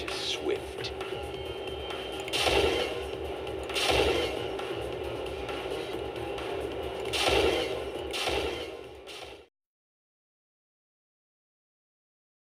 is swift.